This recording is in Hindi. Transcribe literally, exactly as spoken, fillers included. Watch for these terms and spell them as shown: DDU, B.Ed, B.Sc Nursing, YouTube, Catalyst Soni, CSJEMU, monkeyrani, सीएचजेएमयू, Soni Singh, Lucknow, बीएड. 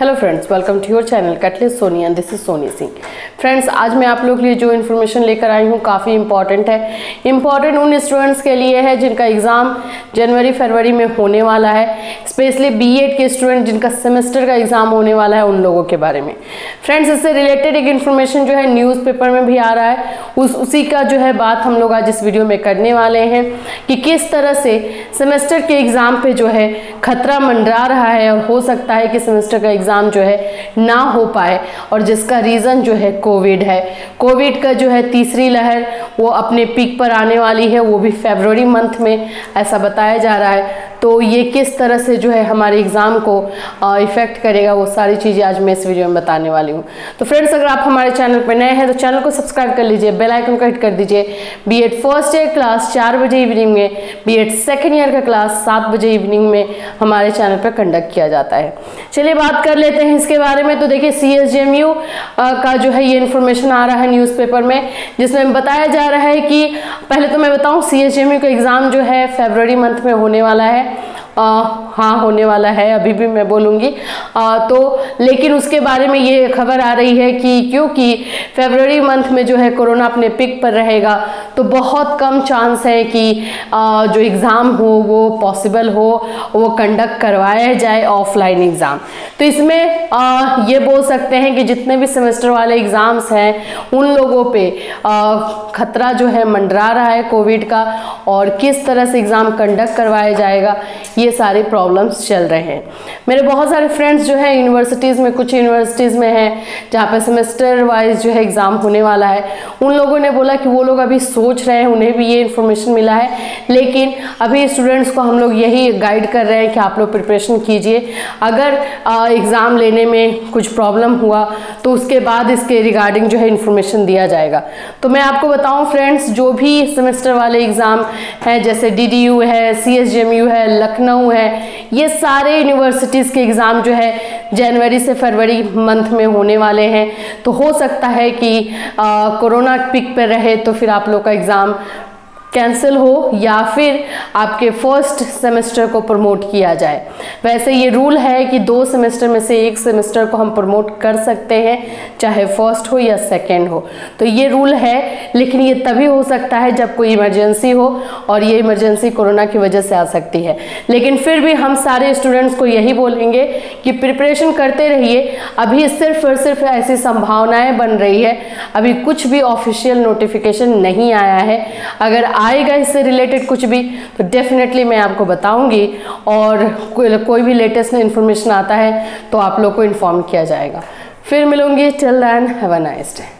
Hello friends, welcome to your channel catalyst Soni and this is Soni Singh. Friends, आज मैं आप लोग के लिए जो इन्फॉर्मेशन लेकर आई हूँ काफ़ी इंपॉर्टेंट है। इम्पॉर्टेंट उन स्टूडेंट्स के लिए है जिनका एग्ज़ाम जनवरी फरवरी में होने वाला है, स्पेशली बीएड के स्टूडेंट जिनका सेमेस्टर का एग्ज़ाम होने वाला है, उन लोगों के बारे में। फ्रेंड्स, इससे रिलेटेड एक इन्फॉर्मेशन जो है न्यूज़पेपर में भी आ रहा है, उस उसी का जो है बात हम लोग आज इस वीडियो में करने वाले हैं कि किस तरह से सेमेस्टर के एग्ज़ाम पर जो है खतरा मंडरा रहा है और हो सकता है कि सेमेस्टर का एग्ज़ाम जो है ना हो पाए, और जिसका रीज़न जो है कोविड है। कोविड का जो है तीसरी लहर वो अपने पीक पर आने वाली है, वो भी फरवरी मंथ में ऐसा बताया जा रहा है। तो ये किस तरह से जो है हमारे एग्ज़ाम को इफ़ेक्ट करेगा, वो सारी चीज़ें आज मैं इस वीडियो में बताने वाली हूँ। तो फ्रेंड्स, अगर आप हमारे चैनल पर नए हैं तो चैनल को सब्सक्राइब कर लीजिए, बेल आइकन को हिट कर दीजिए। B Ed first year class चार बजे इवनिंग में, बी एड सेकेंड ईयर का क्लास सात बजे इवनिंग में हमारे चैनल पर कंडक्ट किया जाता है। चलिए बात कर लेते हैं इसके बारे में। तो देखिए, सीएसजेएमयू का जो है ये इन्फॉर्मेशन आ रहा है न्यूज़पेपर में, जिसमें बताया जा रहा है कि पहले तो मैं बताऊं, सीएचजेएमयू का एग्ज़ाम जो है फरवरी मंथ में होने वाला है। आ, हाँ, होने वाला है, अभी भी मैं बोलूँगी। तो लेकिन उसके बारे में ये खबर आ रही है कि क्योंकि फरवरी मंथ में जो है कोरोना अपने पिक पर रहेगा, तो बहुत कम चांस है कि आ, जो एग्ज़ाम हो वो पॉसिबल हो, वो कंडक्ट करवाया जाए ऑफलाइन एग्ज़ाम। तो इसमें आ, ये बोल सकते हैं कि जितने भी सेमेस्टर वाले एग्ज़ाम्स हैं उन लोगों पर ख़तरा जो है मंडरा रहा है कोविड का, और किस तरह से एग्ज़ाम कंडक्ट करवाया जाएगा, ये सारे प्रॉब्लम्स चल रहे हैं। मेरे बहुत सारे फ्रेंड्स जो है यूनिवर्सिटीज़ में, कुछ यूनिवर्सिटीज़ में हैं जहाँ पे सेमेस्टर वाइज जो है एग्ज़ाम होने वाला है, उन लोगों ने बोला कि वो लोग अभी सोच रहे हैं, उन्हें भी ये इन्फॉर्मेशन मिला है। लेकिन अभी स्टूडेंट्स को हम लोग यही गाइड कर रहे हैं कि आप लोग प्रिपरेशन कीजिए। अगर एग्ज़ाम लेने में कुछ प्रॉब्लम हुआ तो उसके बाद इसके रिगार्डिंग जो है इन्फॉर्मेशन दिया जाएगा। तो मैं आपको बताऊँ फ्रेंड्स, जो भी सेमेस्टर वाले एग्ज़ाम हैं, जैसे डी डी यू है, C S J M U है, लखनऊ है, ये सारे यूनिवर्सिटीज़ के एग्ज़ाम जो है जनवरी से फरवरी मंथ में होने वाले हैं। तो हो सकता है कि कोरोना पिक पर रहे तो फिर आप लोग का एग्ज़ाम कैंसिल हो या फिर आपके फर्स्ट सेमेस्टर को प्रमोट किया जाए। वैसे ये रूल है कि दो सेमेस्टर में से एक सेमेस्टर को हम प्रमोट कर सकते हैं, चाहे फर्स्ट हो या सेकेंड हो। तो ये रूल है, लेकिन ये तभी हो सकता है जब कोई इमरजेंसी हो, और ये इमरजेंसी कोरोना की वजह से आ सकती है। लेकिन फिर भी हम सारे स्टूडेंट्स को यही बोलेंगे कि प्रिपरेशन करते रहिए। अभी सिर्फ और सिर्फ ऐसी संभावनाएँ बन रही है, अभी कुछ भी ऑफिशियल नोटिफिकेशन नहीं आया है। अगर आएगा इससे रिलेटेड कुछ भी तो डेफिनेटली मैं आपको बताऊंगी, और को, कोई भी लेटेस्ट इन्फॉर्मेशन आता है तो आप लोग को इन्फॉर्म किया जाएगा। फिर मिलूंगी, till then have a nice day.